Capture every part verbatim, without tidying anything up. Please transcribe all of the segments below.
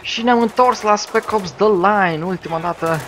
Și ne-am întors la Spec Ops: The Line, ultima dată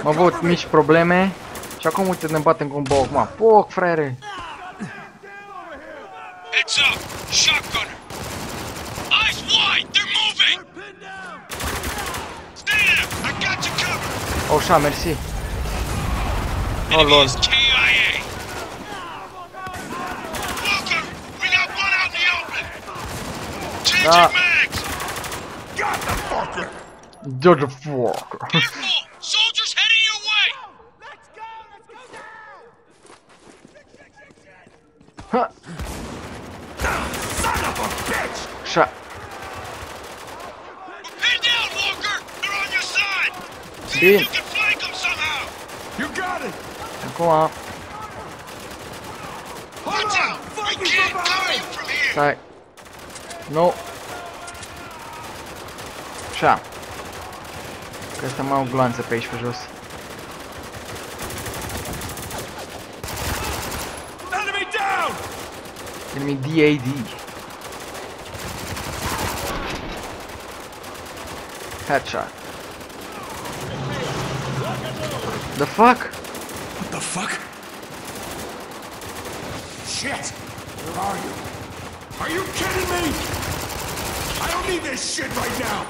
am avut mici probleme și acum uite ne batem cu un bău acum, poc frere! Heads up! Shotgunner! Eyes wide! They're moving! Stay there! I got you covered! Oh, așa, mersi! Oh, lol! Da! You're the fucker! Careful! Soldiers heading your way! Let's go! Let's go down! Son of a bitch! Shut! We're pinned down, Walker! They're on your side! See if you can flank them somehow! You got it! Go on. Watch out! I can't cover you from here! Right. No. Așa. Că asta mai au glanță pe aici pe jos. Enemy down! Enemy D A D. Headshot. The fuck? What the fuck? Shit! Where are you? Are you kidding me? I don't need this shit right now.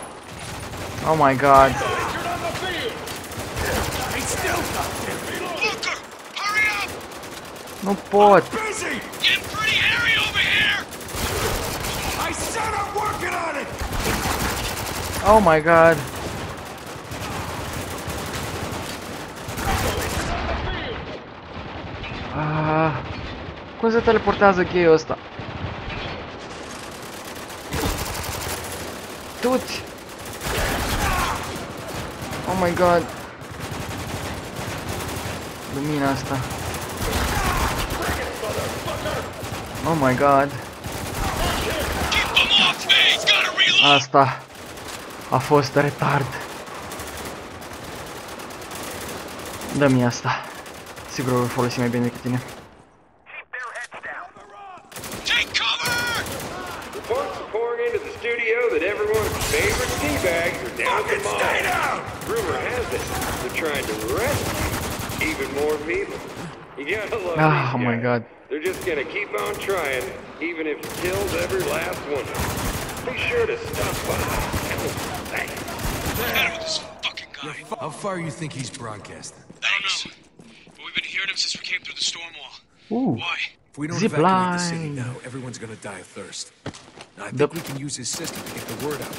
Oh my god. No pot. Getting pretty hairy over here. I said I'm working on it. Oh my god. Ah. Cum se teleportează cheia asta? Tuți. Oh my god! Lumina asta. Oh my god! Asta a fost retard. Dă-mi asta. Sigur o folosim mai bine decât tine. Oh my god. They're just gonna keep on trying, even if it kills every last one. Be sure to stop by. Hey, this fucking guy. How far you think he's broadcasting? I don't know. But we've been hearing him since we came through the storm wall. Ooh. Why? If we don't Zip evacuate line. the city now, everyone's gonna die of thirst. Now, I think the we can use his system to get the word out.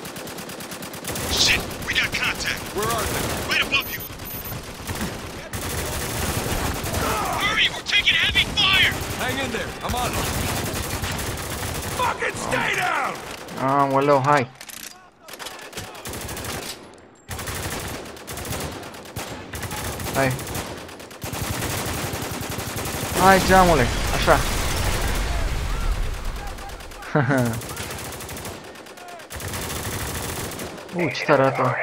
Shit, we got contact. Where are they? Right above you. Hurry, we're taking heavy fire! Hang in there, I'm on it. Fucking stay down! Ah, we're low high. Hai. Hai, geamule, așa. Uuu, ce tare arată.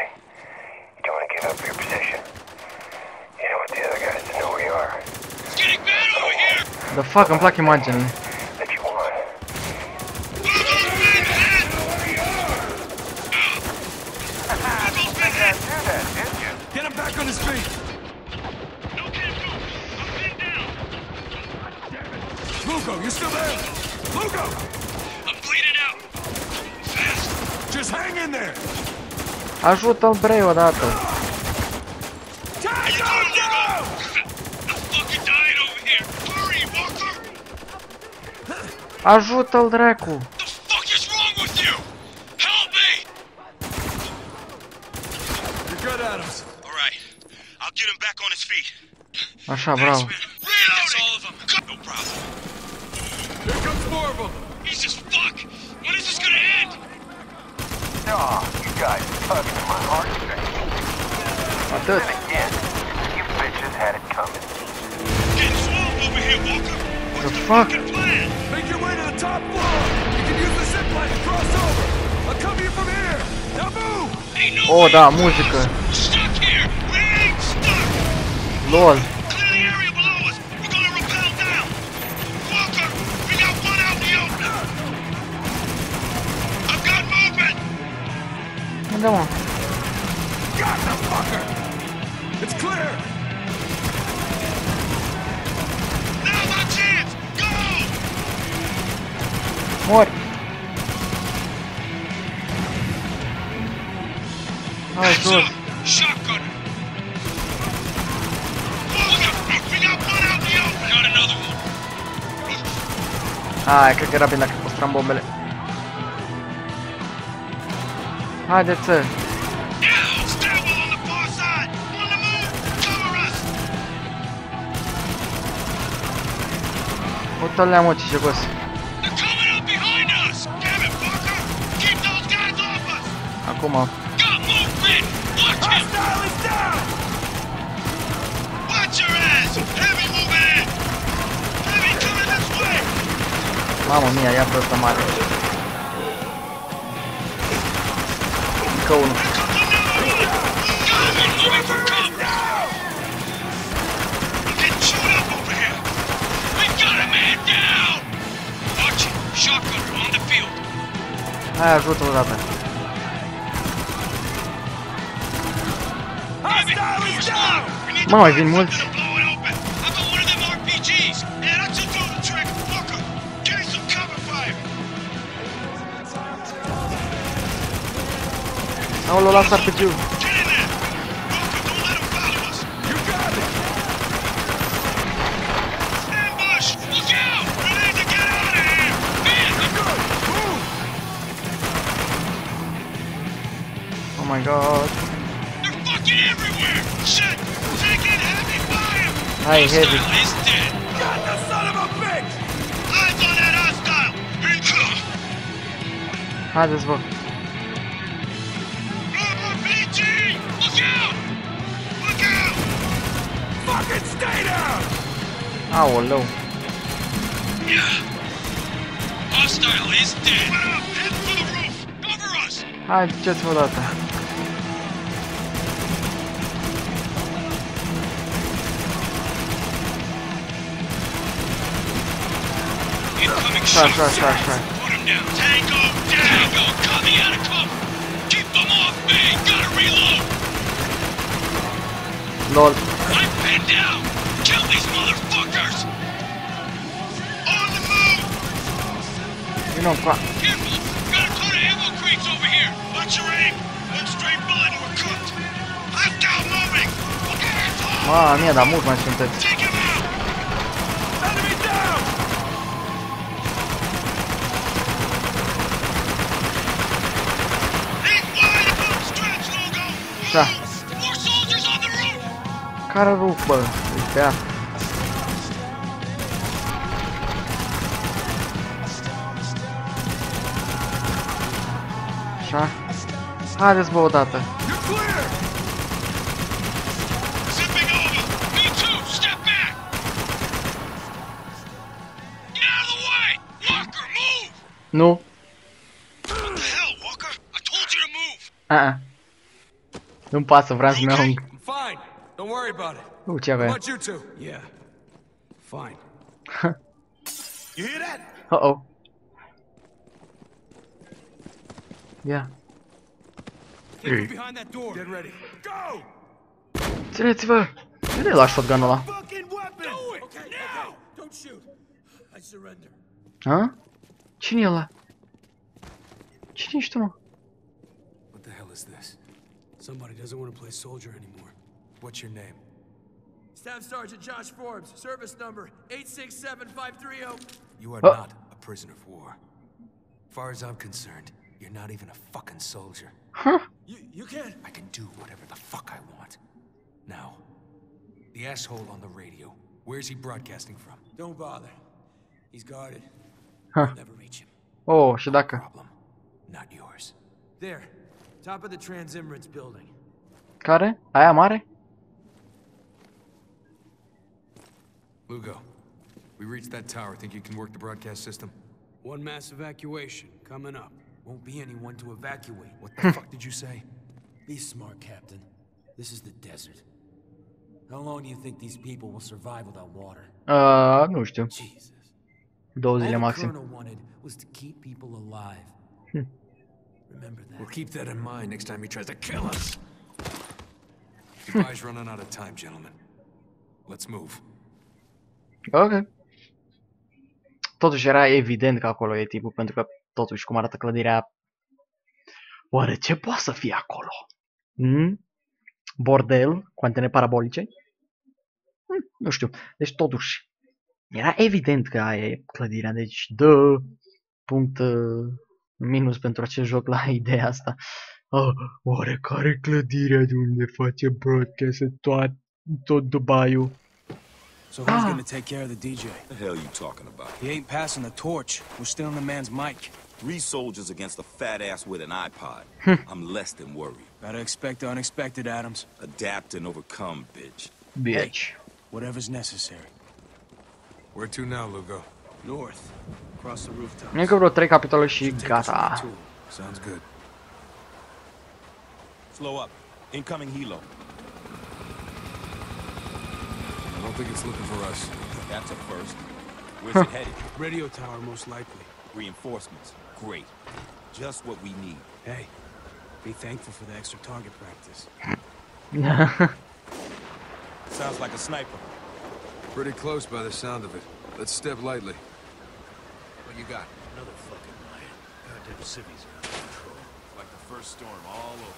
The fuck, îmi plac imaginele. Ajută-l bre odată. Ajută-l dracu! Așa, bravo! Atât! The fuck? Make your way to the top floor! You can use the zip line to cross over! I'll cover you from here! Now move! Oh, da, muzică! Lol! Go on. Got the fucker! It's clear! Now's my chance! Go! What? Oh, good. Ah, I could get up in like a strumble millet. Ah, that's it. Now, stable on the far side. On the move, cover us. What the hell, what is this? They're coming up behind us. Damn it, Parker! Keep those guys off us. Ah, come on. Got movement. Watch him. Hostile is down. Watch your ass. Heavy moving in. Heavy coming this way. Mamma mia, я просто мать. Коун. А, жутко ладно. Мама, вин мульт. Oh, no, last R P G. Get in there. Don't let him follow us. You got it. Ambush. Look out. We need to get out of here. Man, let's go. Move. Oh my God. They're fucking everywhere. Shit. Take it heavy fire. I hit it. He's dead. God, the son of a bitch. Eyes on that hostile. How does this work? Oh, hello. Yeah. Hostile is dead. Head for the roof. Cover us. I just forgot that. Incoming shot. Try, try, try. Put him down. Tango down. Cut me out of cover. Keep them off me. Gotta reload. Lol. I'm pinned down. Kill these motherfuckers. You know, fuck. Careful! Got a ton of ammo crates over here! Watch your aim! One straight bullet and we're cooked! I'm down moving! Look at it! Mamma mia, dar mult mai sunteți! Take him out! Enemy down! He's wide above the stretch, Logo! Da. More soldiers on the roof! Care roof, bă? Uite, ia. Așa. Haideți bă odată. Nu. A-a. Nu-mi pasă, vreau să-mi iau un... Uuu, ce avea. Uh-oh. Yeah. Țineți-vă! Nu le lași shotgun-ul ăla. Ha? Cine-i ăla? Cine ești tu, mă? Staff Sergeant Josh Forbes, service number eight six seven five three zero. You are not a prisoner of war. Far as I'm concerned. You're not even a fucking soldier. Huh? You, you can't. I can do whatever the fuck I want. Now, the asshole on the radio, where's he broadcasting from? Don't bother. He's guarded. Huh. I'll never reach him. Oh, Shadaka. Problem, not yours. There, top of the Trans Emirates building. Care? Aia mare? Lugo, we reached that tower. Think you can work the broadcast system? One mass evacuation coming up. Won't be anyone to evacuate. What the fuck did you say? Be smart, Captain. This is the desert. How long do you think these people will survive without water? Uh, nu știu. Jesus. Două zile maxim. All the colonel wanted was to keep people alive. Remember that. We'll keep that in mind next time he tries to kill us. Goodbye's running out of time, gentlemen. Let's move. Ok. Totuși era evident că acolo e tipul, pentru că totuși cum arată clădirea. Oare ce poate să fie acolo? Mm? Bordel cu antene parabolice? Mm, nu știu. Deci totuși era evident că aia e clădirea. Deci dă punct uh, minus pentru acest joc la ideea asta. Oh, oare care clădirea de unde face broadcast tot, tot Dubai-ul? So who's ah. gonna take care of the D J? What the hell are you talking about? He ain't passing the torch. We're stealing the man's mic. Three soldiers against a fat ass with an iPod. I'm less than worried. Better expect the unexpected, Adams. Adapt and overcome, bitch. Bitch. Hey, whatever's necessary. Where to now, Lugo? North. Across the rooftop. Încă vreo trei capitole și gata. Sounds good. Slow up. Incoming helo. I don't think it's looking for us. That's a first. Where's it headed? Radio tower, most likely. Reinforcements. Great. Just what we need. Hey, be thankful for the extra target practice. Sounds like a sniper. Pretty close by the sound of it. Let's step lightly. What you got? Another fucking lion. Goddamn city's out of control. Like the first storm all over.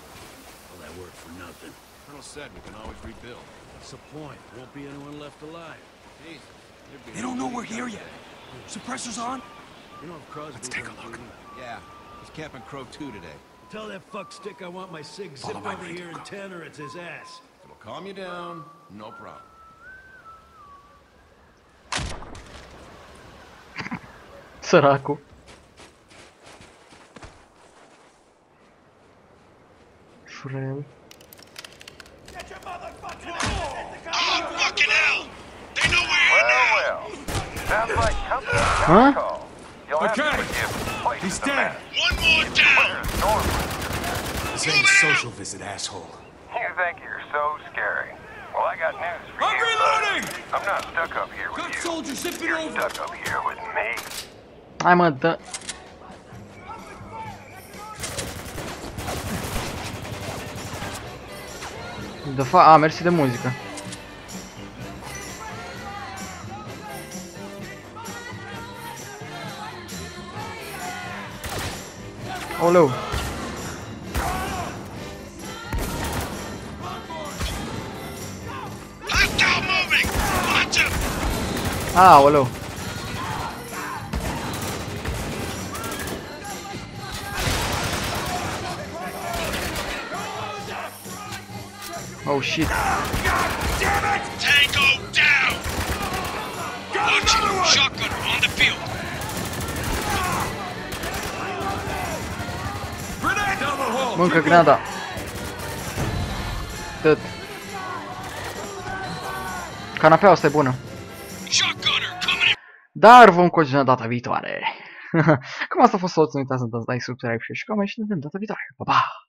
All that work for nothing. Colonel said we can always rebuild. What's the point? There won't be anyone left alive. Jesus. They don't know we're here yet. Suppressors on? You know if Crosby's Let's take a look. Yeah, he's camping Crow two today. Tell that fuck stick I want my sig zip over right here and ten or it's his ass. It'll calm you down, no problem. Săracu. Shurel. Huh? Okay. He's dead. One more down. This ain't a social visit, asshole. You think you're so scary? Well, I got news for I'm you. I'm reloading. I'm not stuck up here with Cut you. Soldier, zip it you're over. Stuck up here with me. I'm a duck. The fuck? Ah, mersi de muzică. Oh no. Hostile moving! Watch him! Ah, hello. Oh shit. God damn it! Tango down! Launching shotgun on the field. Mânca grenada. Tot. Canapeaua asta e bună. Dar vom continua data viitoare. Cum asta a fost, să nu uitați să dați like, subscribe și coment și ne vedem data viitoare. Pa, pa!